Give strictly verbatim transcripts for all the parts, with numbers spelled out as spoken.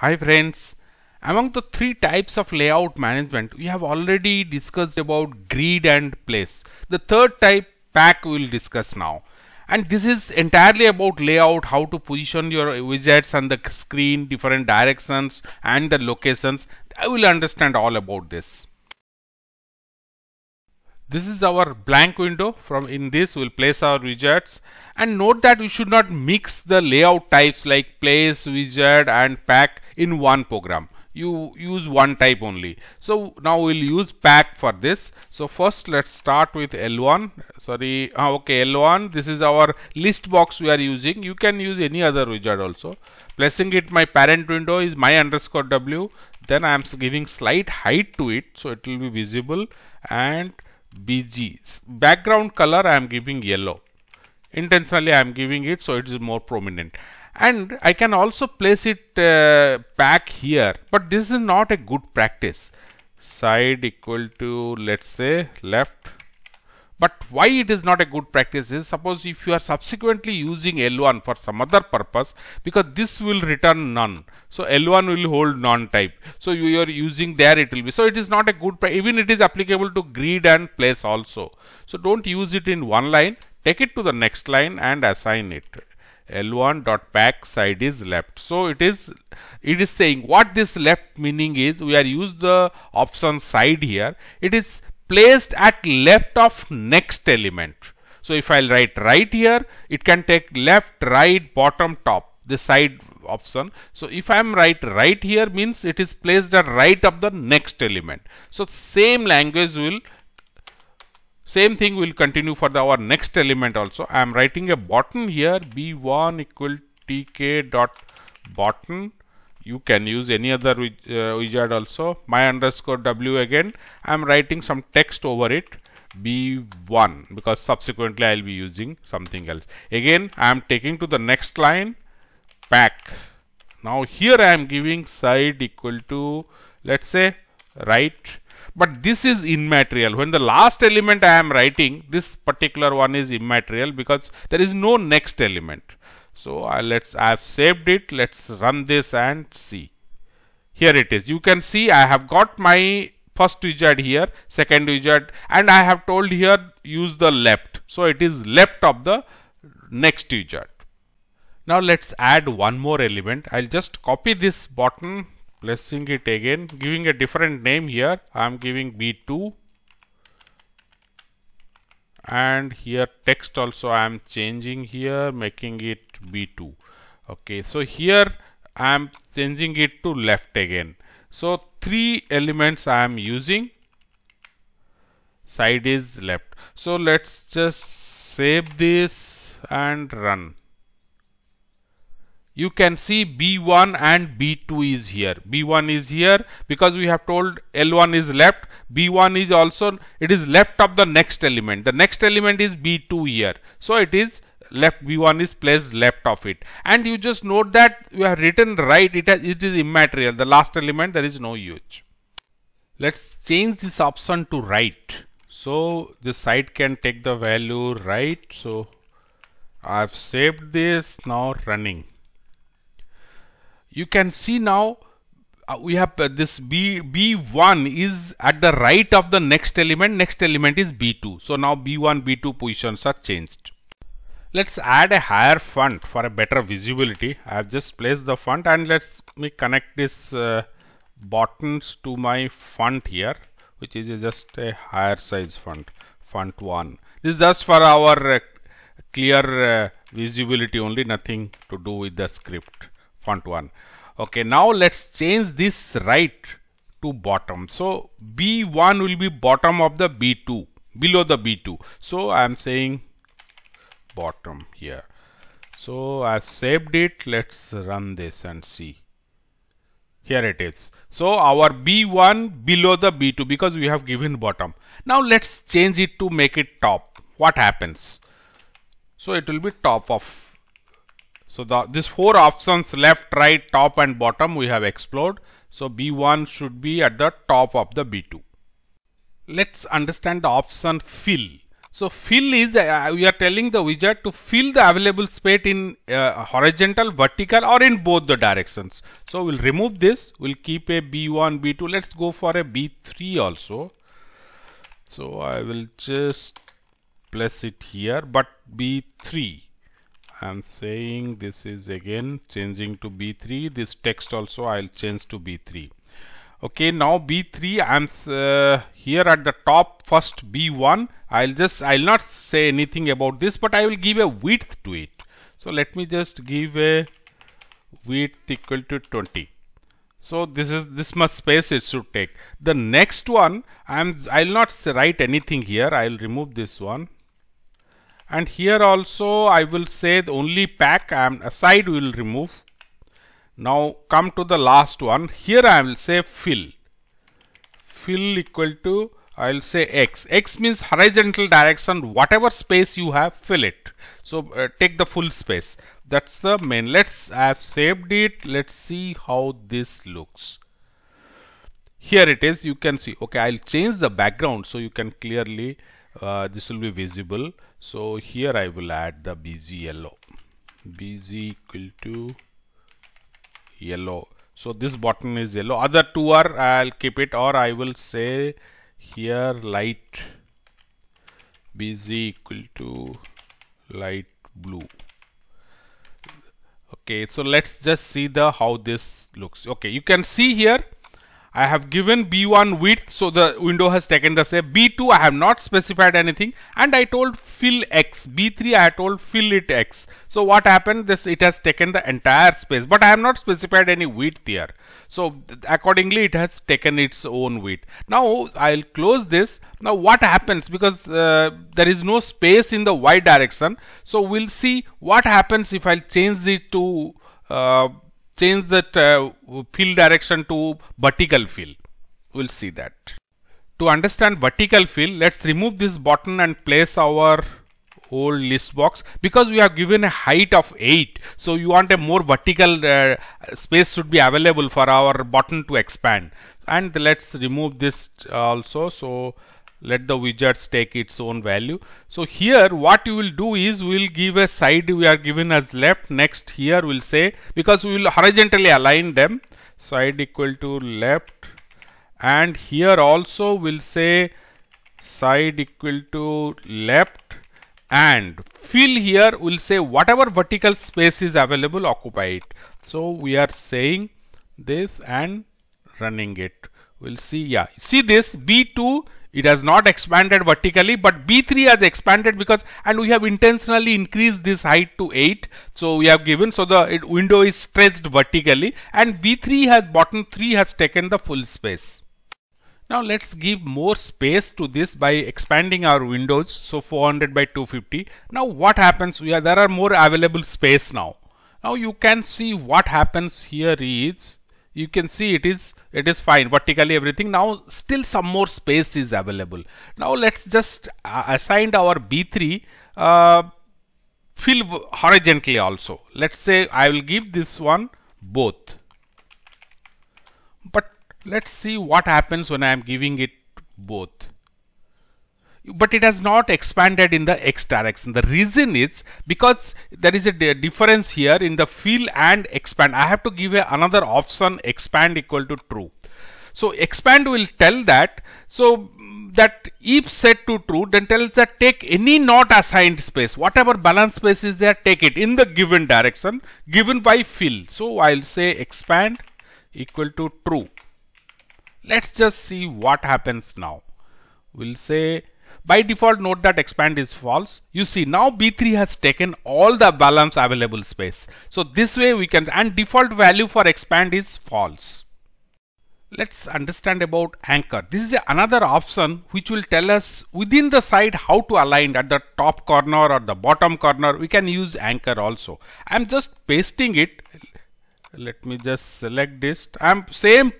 Hi friends, among the three types of layout management, we have already discussed about grid and place. The third type, pack, we will discuss now. And this is entirely about layout, how to position your widgets on the screen, different directions and the locations. I will understand all about this. This is our blank window. From in this we will place our widgets, and note that we should not mix the layout types like place, widget and pack in one program. You use one type only. So now we will use pack for this. So first let's start with L one. Sorry, ah, okay, L one. This is our list box we are using. You can use any other widget also. Placing it, my parent window is my underscore w. Then I am giving slight height to it, so it will be visible, and B G. Background color I am giving yellow. Intentionally I am giving it so it is more prominent. And I can also place it uh, back here, but this is not a good practice. Side equal to, let's say, left. But why it is not a good practice is, suppose if you are subsequently using L one for some other purpose, because this will return none. So L one will hold non type. So you are using there, it will be. So it is not a good, even it is applicable to grid and place also. So don't use it in one line, take it to the next line and assign it. L one dot pack side is left. So it is it is saying what this left meaning is, we are used the option side here. It is placed at left of next element. So if I write right here, it can take left, right, bottom, top, the side option. So if I am right right here means it is placed at right of the next element. So same language will same thing will continue for the, our next element also. I am writing a button here, B one equal tk dot button. You can use any other uh, widget also. My underscore w again. I am writing some text over it. B one, because subsequently I will be using something else. Again I am taking to the next line. Pack. Now here I am giving side equal to, let's say, right. But this is immaterial. When the last element I am writing, this particular one is immaterial because there is no next element. So uh, let's, I have saved it. Let's run this and see. Here it is. You can see I have got my first widget here, second widget, and I have told here use the left. So it is left of the next widget. Now let's add one more element. I'll just copy this button, placing it again, giving a different name here. I'm giving B two. And here text also I am changing here, making it B two. Okay, so here I am changing it to left again. So three elements I am using. Side is left. So let's just save this and run. You can see B one and B two is here. B one is here because we have told L one is left. B one is also, it is left of the next element. The next element is B two here. So it is left, B one is placed left of it. And you just note that you have written right, it, has, it is immaterial. The last element, there is no use. Let's change this option to right. So this side can take the value right. So I have saved this, now running. You can see now uh, we have uh, this B, B1 is at the right of the next element. Next element is B two. So now B one, B two positions are changed. Let's add a higher font for a better visibility. I have just placed the font, and let's me connect this uh, buttons to my font here, which is just a higher size font, font one. This is just for our uh, clear uh, visibility only, nothing to do with the script. Font one. Okay, now let's change this right to bottom. So B one will be bottom of the B two, below the B two. So I am saying bottom here. So I have saved it. Let's run this and see. Here it is. So our B one below the B two because we have given bottom. Now let's change it to make it top. What happens? So it will be top of. So the, this four options, left, right, top and bottom, we have explored. So B one should be at the top of the B two. Let's understand the option fill. So fill is uh, we are telling the wizard to fill the available space in uh, horizontal, vertical, or in both the directions. So we'll remove this. We'll keep a B one, B two. Let's go for a B three also. So I will just place it here, but B three. I'm saying this is again changing to B three. This text also I'll change to B three. Okay, now B three, I'm uh, here at the top, first B one. I'll just, I'll not say anything about this, but I will give a width to it. So let me just give a width equal to twenty. So this is, this much space it should take. The next one, I'm, I'll not write anything here. I'll remove this one. And here also, I will say the only pack, I'm, a side will remove. Now come to the last one. Here I will say fill. Fill equal to, I will say X. X means horizontal direction. Whatever space you have, fill it. So uh, take the full space. That's the main. Let's, I have saved it. Let's see how this looks. Here it is. You can see. Okay, I'll change the background so you can clearly, uh, this will be visible. So here I will add the B G yellow. B G equal to yellow. So this button is yellow. Other two are, I'll keep it, or I will say here light B G equal to light blue. Okay, so let's just see the how this looks. Okay, you can see here I have given B one width, so the window has taken the shape. B two I have not specified anything, and I told fill X. B three I told fill it X. So what happened? This it has taken the entire space, but I have not specified any width here. So accordingly, it has taken its own width. Now I'll close this. Now what happens? Because uh, there is no space in the Y direction, so we'll see what happens if I change it to. Uh, change that uh, fill direction to vertical fill. We'll see that. To understand vertical fill, let's remove this button and place our old list box, because we have given a height of eight. So you want a more vertical uh, space should be available for our button to expand. And let's remove this also. So let the widgets take its own value. So here what you will do is we'll give a side we are given as left. Next here we'll say, because we will horizontally align them, side equal to left. And here also we'll say side equal to left. And fill here we'll say whatever vertical space is available, occupy it. So we are saying this and running it. We'll see. Yeah, see this B two. It has not expanded vertically, but B three has expanded, because and we have intentionally increased this height to eight. So we have given, so the it, window is stretched vertically, and B three has, button three has taken the full space. Now let's give more space to this by expanding our windows. So four hundred by two fifty. Now what happens? We are, there are more available space now. Now you can see what happens here is, you can see it is it is fine vertically everything. Now still some more space is available. Now let's just uh, assign our B three uh, fill horizontally also. Let's say I will give this one both, but let's see what happens when I am giving it both. But it has not expanded in the X direction. The reason is because there is a difference here in the fill and expand. I have to give a another option, expand equal to true. So expand will tell that, so that if set to true, then tells that take any not assigned space, whatever balance space is there, take it in the given direction given by fill. So I'll say expand equal to true. Let's just see what happens now. We'll say, by default, note that expand is false. You see, now B three has taken all the balance available space. So this way we can, and default value for expand is false. Let's understand about anchor. This is another option which will tell us within the side how to align at the top corner or the bottom corner. We can use anchor also. I'm just pasting it. Let me just select this. I'm same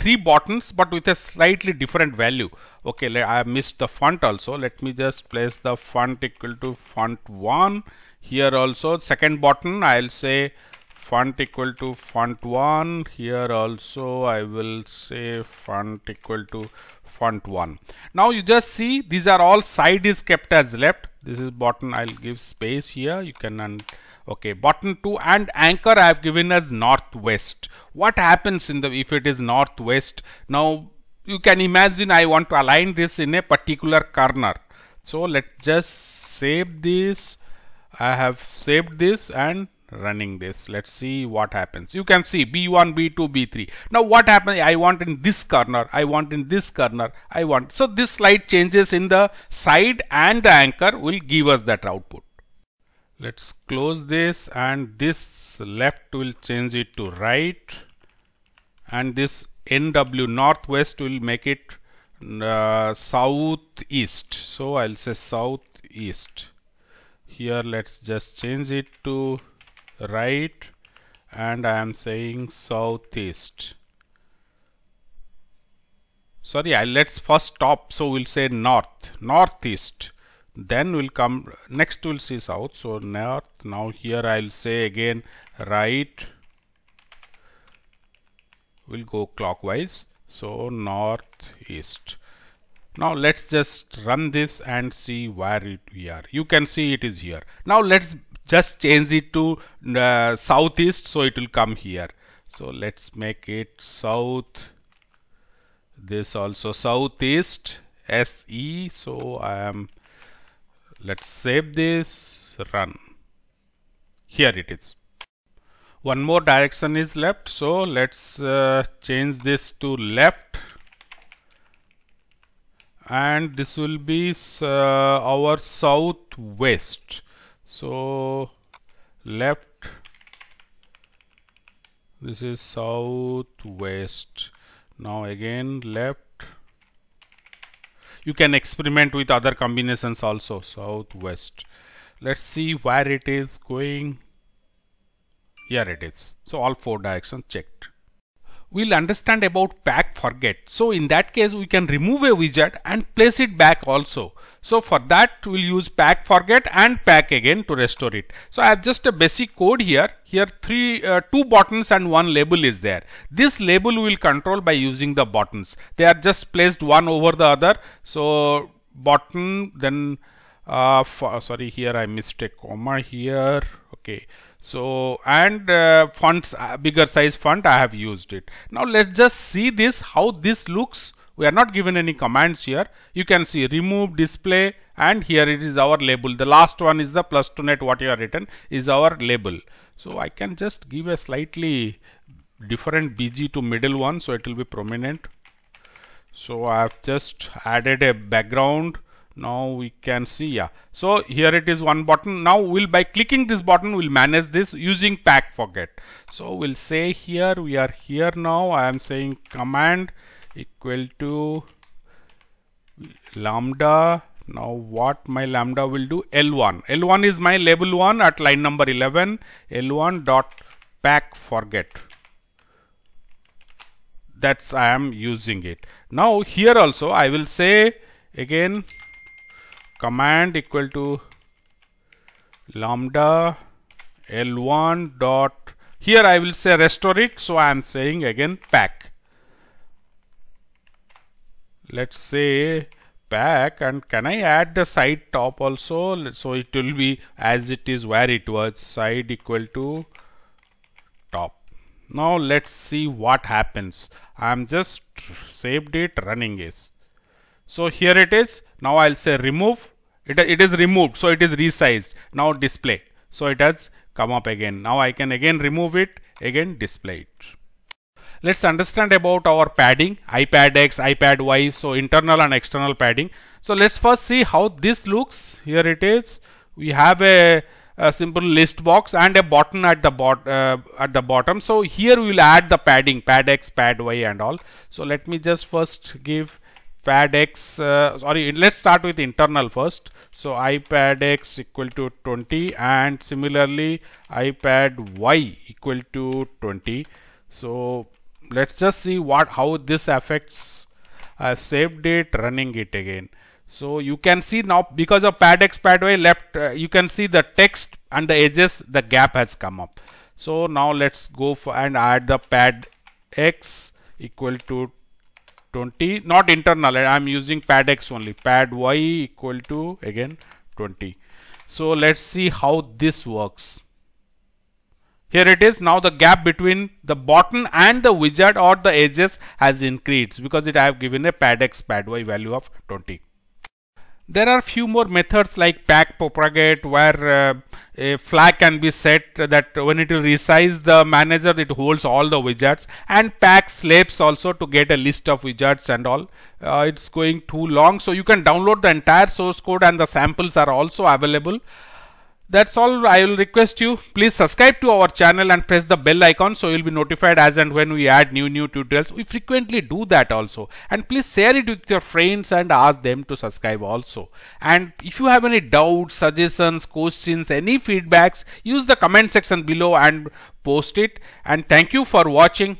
three buttons, but with a slightly different value. Okay, I missed the font also. Let me just place the font equal to font one. Here also second button I'll say font equal to font one. Here also I will say font equal to font one. Now you just see these are all side is kept as left. This is button, I'll give space here. You can un okay button two and anchor I have given as northwest. What happens in the if it is northwest? Now you can imagine I want to align this in a particular corner. So let's just save this. I have saved this and running this. Let's see what happens. You can see B one, B two, B three. Now what happens? I want in this corner. I want in this corner. I want. So this slide changes in the side and the anchor will give us that output. Let's close this and this left will change it to right. And this N W northwest will make it uh, southeast. So I'll say southeast. Here let's just change it to right and I am saying southeast. Sorry, I let's first stop. So we'll say north, northeast. Then we'll come next, we'll see south. So north. Now here I'll say again right. We'll go clockwise. So northeast. Now let's just run this and see where it we are. You can see it is here. Now let's just change it to uh, southeast, so it will come here. So let's make it south. This also southeast, S E. So I am. Let's save this. Run. Here it is. One more direction is left. So let's uh, change this to left. And this will be uh, our southwest. So left, this is southwest. Now again left. You can experiment with other combinations also. Southwest. Let's see where it is going. Here it is. So all four directions checked. We'll understand about pack forget. So in that case we can remove a widget and place it back also. So for that we'll use pack forget and pack again to restore it. So I have just a basic code here. Here three uh, two buttons and one label is there. This label we will control by using the buttons. They are just placed one over the other. So button then uh, for, sorry here I missed a comma here. Okay. So and uh, fonts uh, bigger size font I have used it. Now let's just see this how this looks. We are not given any commands here. You can see remove display and here it is our label. The last one is the plus two net what you have written is our label. So I can just give a slightly different B G to middle one so it will be prominent. So I have just added a background. Now we can see, yeah. So here it is one button. Now we'll by clicking this button, we'll manage this using pack forget. So we'll say here, we are here now. I am saying command equal to lambda. Now what my lambda will do? L one. L one is my label one at line number eleven. L one dot pack forget. That's I am using it. Now here also I will say again. Command equal to lambda L one dot here I will say restore it. So I am saying again pack. Let's say pack and can I add the side top also? So it will be as it is where it was side equal to top. Now let's see what happens. I am just saved it running is. So here it is. Now I'll say remove. It, it is removed. So it is resized. Now display. So it has come up again. Now I can again remove it. Again display it. Let's understand about our padding. iPad X, iPad Y. So internal and external padding. So let's first see how this looks. Here it is. We have a, a simple list box and a button at the, bot, uh, at the bottom. So here we will add the padding. Pad X, Pad Y and all. So let me just first give pad X, uh, sorry, let's start with internal first. So iPad X equal to twenty and similarly iPad Y equal to twenty. So let's just see what how this affects. I saved it, running it again. So you can see now because of pad X, pad Y left, uh, you can see the text and the edges, the gap has come up. So now let's go for and add the pad x equal to twenty, not internal, I'm using pad x only, pad y equal to again twenty. So let's see how this works. Here it is. Now the gap between the bottom and the widget or the edges has increased because it I have given a pad x pad y value of twenty. There are few more methods like pack propagate, where uh, a flag can be set that when it will resize the manager, it holds all the widgets, and pack slaps also to get a list of widgets and all. Uh, it's going too long, so you can download the entire source code and the samples are also available. That's all. I will request you, please subscribe to our channel and press the bell icon so you'll be notified as and when we add new new tutorials. We frequently do that also, and please share it with your friends and ask them to subscribe also. And if you have any doubts, suggestions, questions, any feedbacks, use the comment section below and post it. And thank you for watching.